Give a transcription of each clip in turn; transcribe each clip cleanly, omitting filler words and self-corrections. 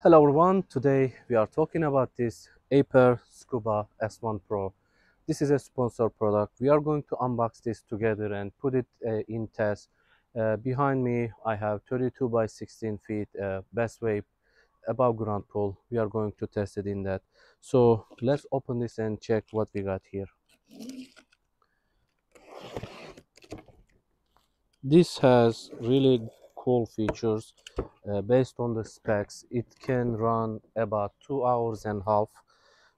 Hello everyone, today we are talking about this AIPER Scuba S1 Pro. This is a sponsor product. We are going to unbox this together and put it in test. Behind me I have 32 by 16 feet best wave above ground pool. We are going to test it in that. So let's open this and check what we got here. This has really cool features. Based on the specs, it can run about 2.5 hours.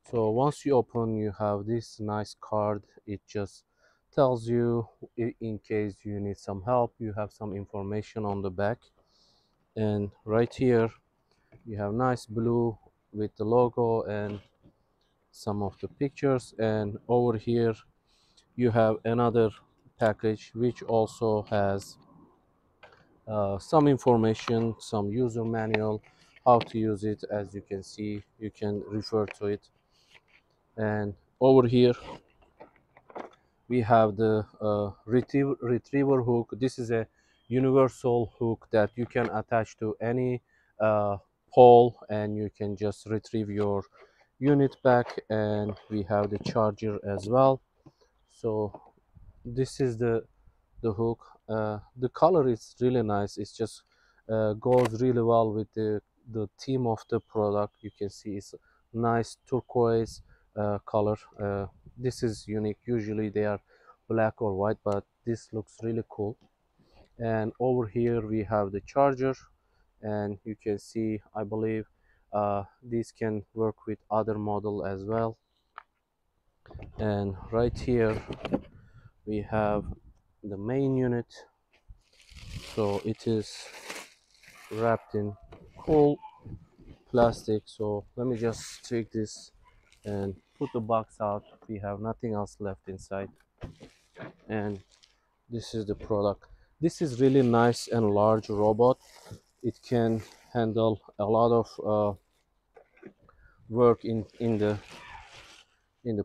So once you open, you have this nice card. It just tells you in case you need some help. You have some information on the back, and right here you have nice blue with the logo and some of the pictures. And over here you have another package which also has some information, some user manual, how to use it. As you can see, you can refer to it. And over here we have the retriever hook. This is a universal hook that you can attach to any pole, and you can just retrieve your unit back. And we have the charger as well. So this is the hook. The color is really nice. It just goes really well with the theme of the product. You can see it's nice turquoise color. This is unique. Usually they are black or white, but this looks really cool. And over here we have the charger, and you can see, I believe this can work with other model as well. And right here we have the main unit. So it is wrapped in cool plastic. So let me just take this and put the box out. We have nothing else left inside, and this is the product. This is really nice and large robot. It can handle a lot of work in the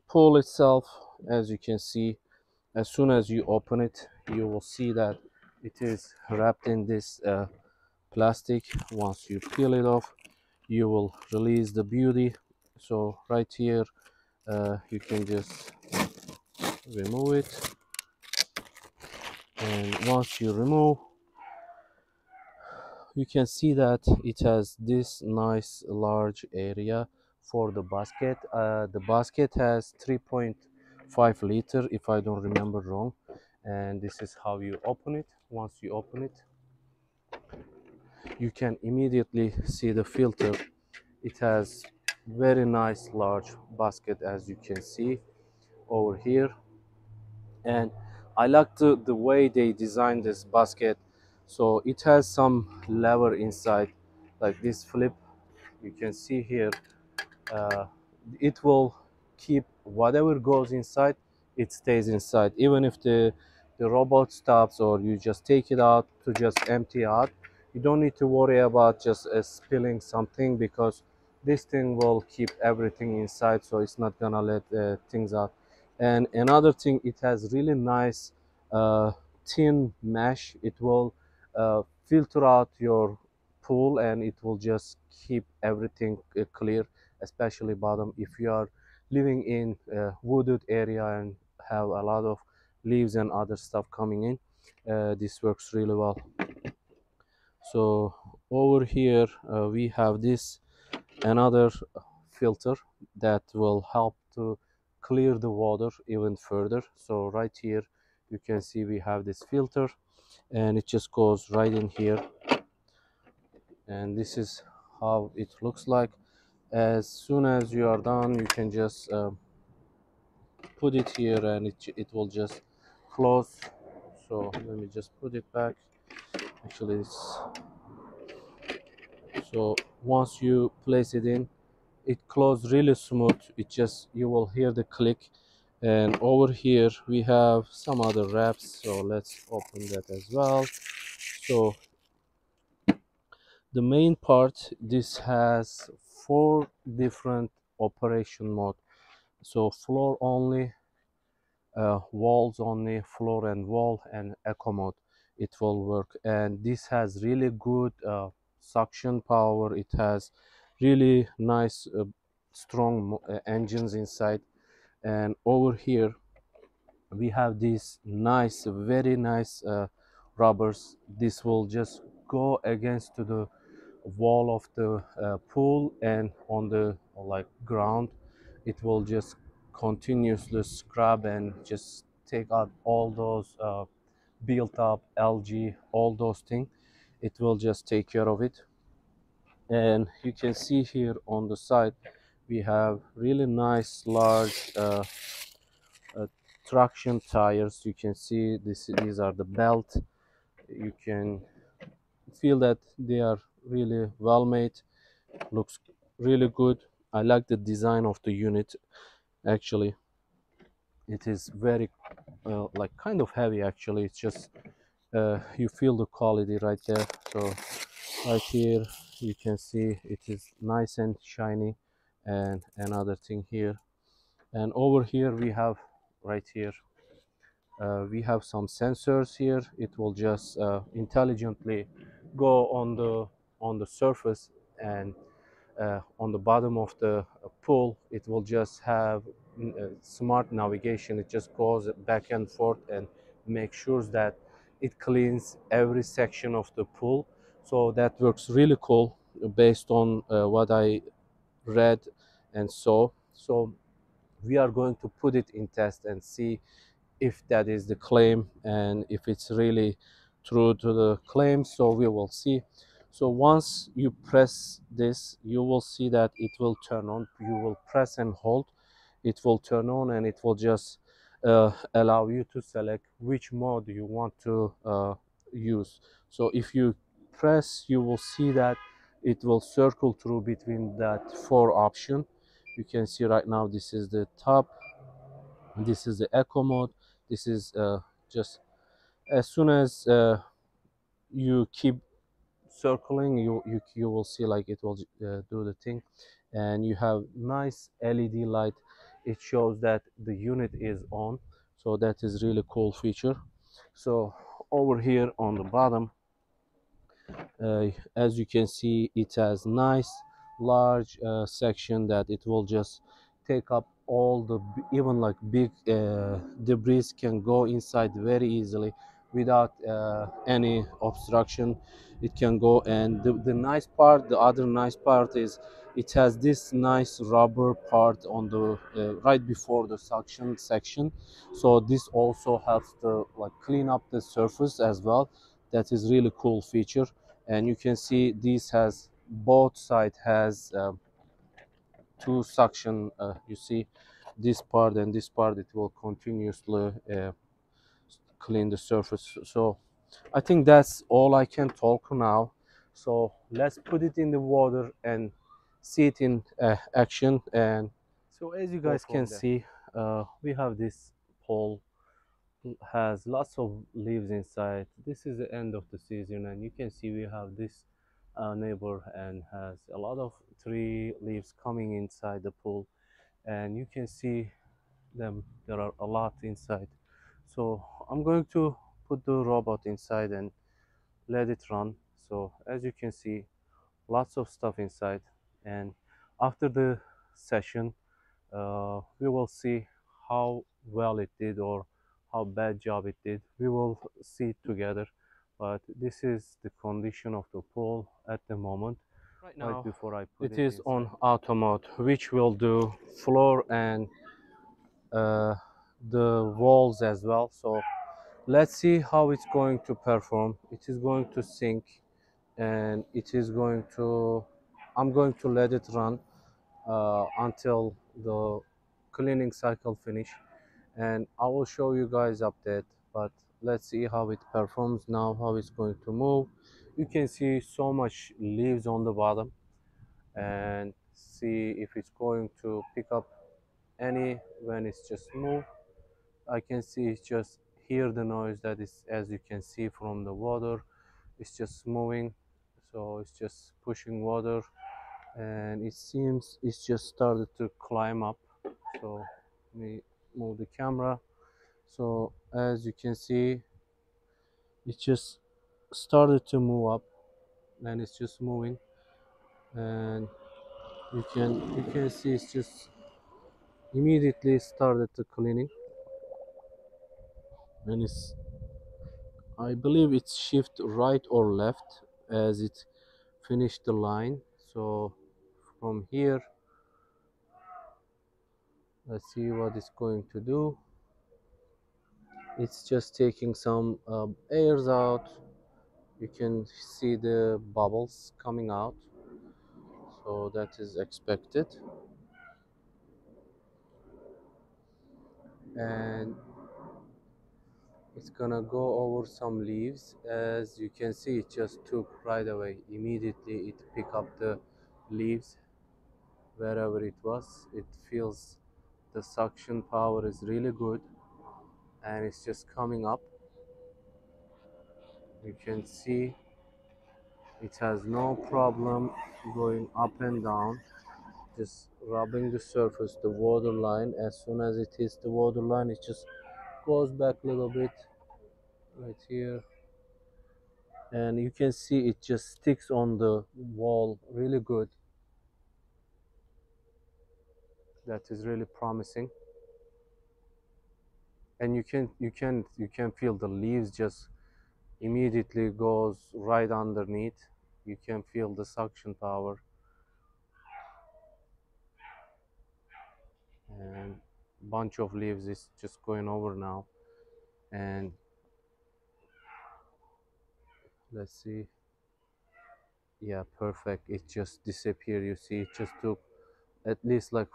pool itself. As you can see, as soon as you open it, you will see that it is wrapped in this plastic. Once you peel it off, you will release the beauty. So right here you can just remove it, and once you remove, you can see that it has this nice large area for the basket. The basket has 3.5 liter, if I don't remember wrong. And this is how you open it. Once you open it, you can immediately see the filter. It has very nice large basket, as you can see over here. And I like the way they designed this basket. So it has some lever inside, like this flip. You can see here it will keep whatever goes inside. It stays inside, even if the robot stops or you just take it out to just empty out. You don't need to worry about just spilling something, because this thing will keep everything inside. So it's not gonna let things out. And another thing, it has really nice thin mesh. It will filter out your pool, and it will just keep everything clear, especially bottom. If you are living in a wooded area and have a lot of leaves and other stuff coming in, this works really well. So over here we have this another filter that will help to clear the water even further. So right here you can see we have this filter, and it just goes right in here. And this is how it looks like. As soon as you are done, you can just put it here, and it will just close. So let me just put it back. Actually, so once you place it in, it closes really smooth. It just, you will hear the click. And over here we have some other wraps, so let's open that as well. So the main part, this has 4 different operation mode. So floor only, walls only, floor and wall, and eco mode. It will work. And this has really good suction power. It has really nice strong engines inside. And over here we have these nice, very nice rubbers. This will just go against to the wall of the pool, and on the like ground it will just continuously scrub and just take out all those built up algae, all those things. It will just take care of it. And you can see here on the side we have really nice large traction tires. You can see these are the belt. You can feel that they are really well made, looks really good. I like the design of the unit. Actually it is very like kind of heavy. Actually it's just you feel the quality right there. So right here you can see it is nice and shiny. And another thing here, and over here we have right here we have some sensors here. It will just intelligently go on the surface, and on the bottom of the pool it will just have smart navigation. It just goes back and forth and makes sure that it cleans every section of the pool. So that works really cool based on what I read and saw. So we are going to put it in test and see if that is the claim and if it's really true to the claim. So we will see. So once you press this, you will see that it will turn on. You will press and hold, it will turn on, and it will just allow you to select which mode you want to use. So if you press, you will see that it will circle through between that four options. You can see right now this is the top, this is the eco mode, this is just as soon as you keep circling, you will see like it will do the thing. And you have nice LED light. It shows that the unit is on, so that is really cool feature. So over here on the bottom, as you can see, it has nice large section that it will just take up all the, even like big debris can go inside very easily without any obstruction. It can go. And the nice part, the other nice part is it has this nice rubber part on the right before the suction section. So this also helps to like clean up the surface as well. That is really cool feature. And you can see this has both side has two suction. You see this part and this part, it will continuously clean the surface. So I think that's all I can talk now. So let's put it in the water and see it in action. And so as you guys can see, we have this pole has lots of leaves inside. This is the end of the season, and you can see we have this neighbor and has a lot of tree leaves coming inside the pool, and you can see them, there are a lot inside. So I'm going to put the robot inside and let it run. So as you can see, lots of stuff inside, and after the session we will see how well it did or how bad job it did. We will see it together. But this is the condition of the pool at the moment. Right now, right before I put it is inside on auto mode, which will do floor and the walls as well. So let's see how it's going to perform. It is going to sink, and it is going to, I'm going to let it run until the cleaning cycle finish, and I will show you guys update. But let's see how it performs now, how it's going to move. You can see so much leaves on the bottom, and see if it's going to pick up any when it's just moved. I can see it's just hear the noise that is, as you can see from the water, it's just moving. So it's just pushing water, and it seems it's just started to climb up. So we move the camera. So as you can see, it just started to move up, and it's just moving. And you can see it's just immediately started the cleaning, and it's, I believe it's shift right or left as it finished the line. So from here, let's see what it's going to do. It's just taking some airs out. You can see the bubbles coming out, so that is expected. And it's gonna go over some leaves. As you can see, it just took right away. Immediately it picked up the leaves wherever it was. It feels the suction power is really good, and it's just coming up. You can see it has no problem going up and down, just rubbing the surface, the water line. As soon as it hits the water line, it just goes back a little bit right here, and you can see it just sticks on the wall really good. That is really promising. And you can feel the leaves just immediately goes right underneath. You can feel the suction power, and bunch of leaves is just going over now. And let's see, yeah, perfect. It just disappeared. You see, it just took at least like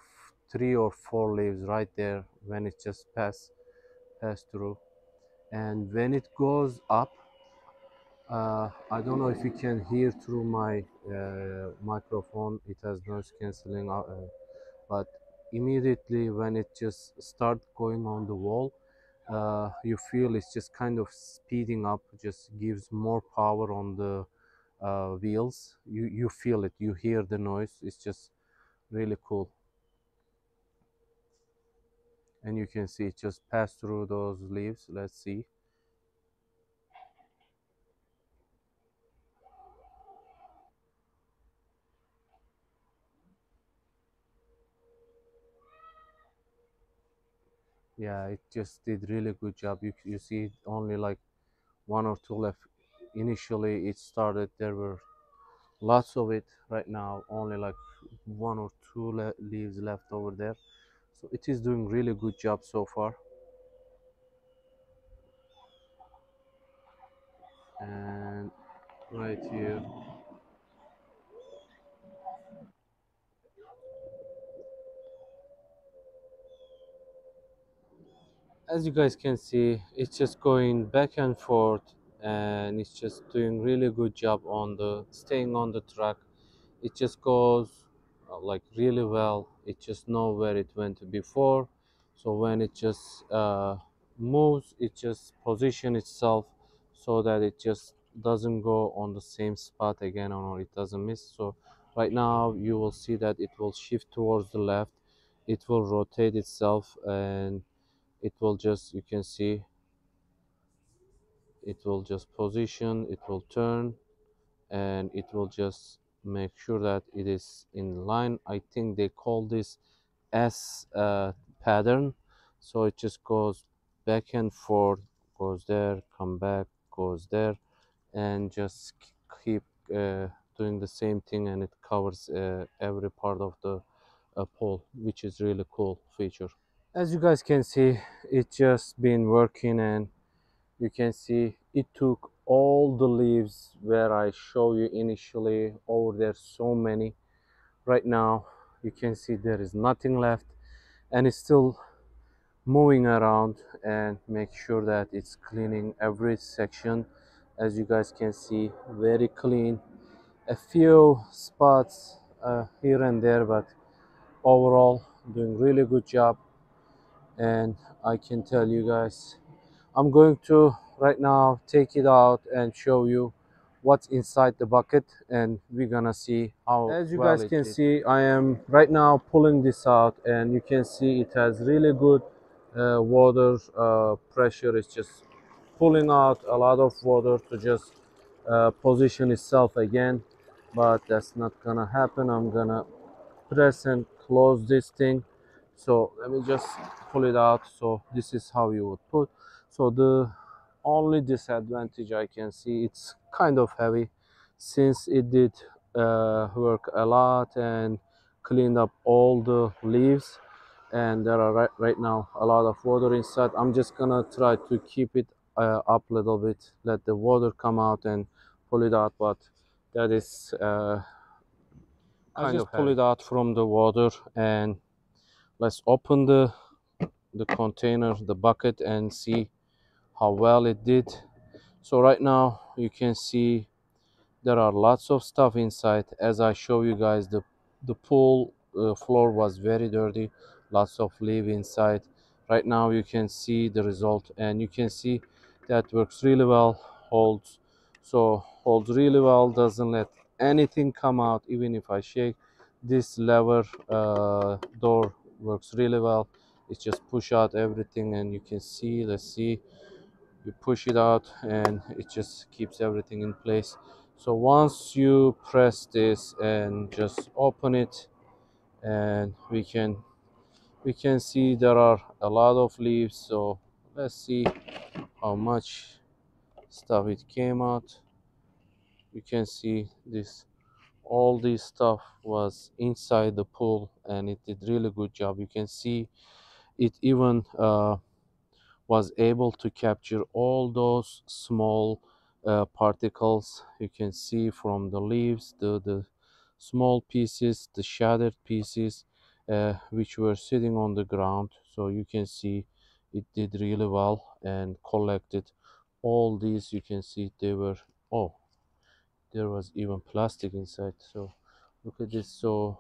3 or 4 leaves right there when it just passed through. And when it goes up, I don't know if you can hear through my microphone, it has noise cancelling, but immediately when it just starts going on the wall, you feel it's just kind of speeding up. Just gives more power on the wheels. You feel it, you hear the noise. It's just really cool. And you can see it just passed through those leaves. Let's see. Yeah, it just did really good job. You see only like 1 or 2 left. Initially it started, there were lots of it. Right now only like 1 or 2 leaves left over there. So it is doing really good job so far. And right here, as you guys can see, it's just going back and forth, and it's just doing really good job on the staying on the track. It just goes like really well. It just know where it went before, so when it just moves, it just position itself so that it just doesn't go on the same spot again, or it doesn't miss. So right now you will see that it will shift towards the left, it will rotate itself, and it will just, you can see, it will just position, it will turn, and it will just make sure that it is in line. I think they call this S pattern. So it just goes back and forth, goes there, come back, goes there, and just keep doing the same thing, and it covers every part of the pole, which is really cool feature. As you guys can see, it's just been working, and you can see it took all the leaves where I show you initially over there, so many. Right now you can see there is nothing left, and it's still moving around and make sure that it's cleaning every section. As you guys can see, very clean. A few spots here and there, but overall doing really good job. And I can tell you guys, I'm going to right now take it out and show you what's inside the bucket, and we're gonna see how. As you guys can see, I am right now pulling this out, and you can see it has really good water pressure. It's just pulling out a lot of water to just position itself again, but that's not gonna happen. I'm gonna press and close this thing. So let me just pull it out. So this is how you would put. So the only disadvantage I can see, it's kind of heavy, since it did work a lot and cleaned up all the leaves, and there are right now a lot of water inside. I'm just gonna try to keep it up a little bit, let the water come out and pull it out, but that is I just pull it out from the water. And let's open the container, the bucket, and see how well it did. So right now you can see there are lots of stuff inside. As I show you guys, the pool floor was very dirty, lots of leaves inside. Right now you can see the result, and you can see that works really well, holds. So holds really well, doesn't let anything come out. Even if I shake this lever, door works really well. It's just push out everything, and you can see, let's see, you push it out and it just keeps everything in place. So once you press this and just open it, and we can see there are a lot of leaves. So let's see how much stuff it came out. You can see this, all this stuff was inside the pool, and it did really good job. You can see it even was able to capture all those small particles. You can see from the leaves, the small pieces, the shattered pieces, which were sitting on the ground. So you can see it did really well and collected all these. You can see they were, oh, there was even plastic inside. So look at this. So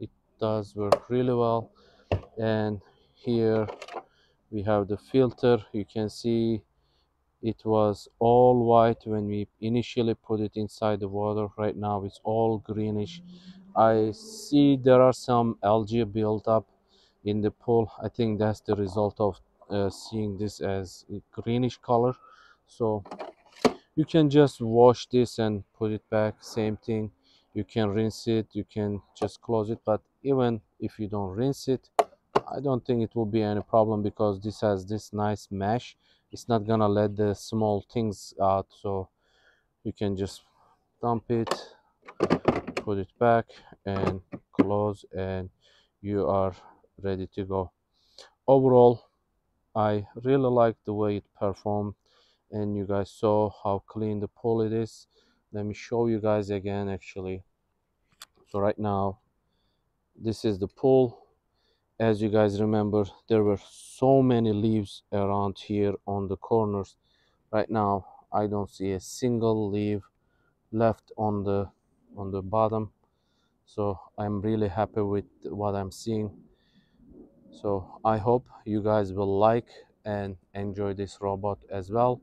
it does work really well. And here we have the filter. You can see it was all white when we initially put it inside the water. Right now it's all greenish. I see there are some algae built up in the pool. I think that's the result of seeing this as a greenish color. So you can just wash this and put it back, same thing. You can rinse it, you can just close it, but even if you don't rinse it, I don't think it will be any problem, because this has this nice mesh. It's not gonna let the small things out. So you can just dump it, put it back and close, and you are ready to go. Overall, I really like the way it performed, and you guys saw how clean the pool it is. Let me show you guys again actually. So right now this is the pool. As you guys remember, there were so many leaves around here on the corners. Right now I don't see a single leaf left on the bottom. So I'm really happy with what I'm seeing. So I hope you guys will like and enjoy this robot as well.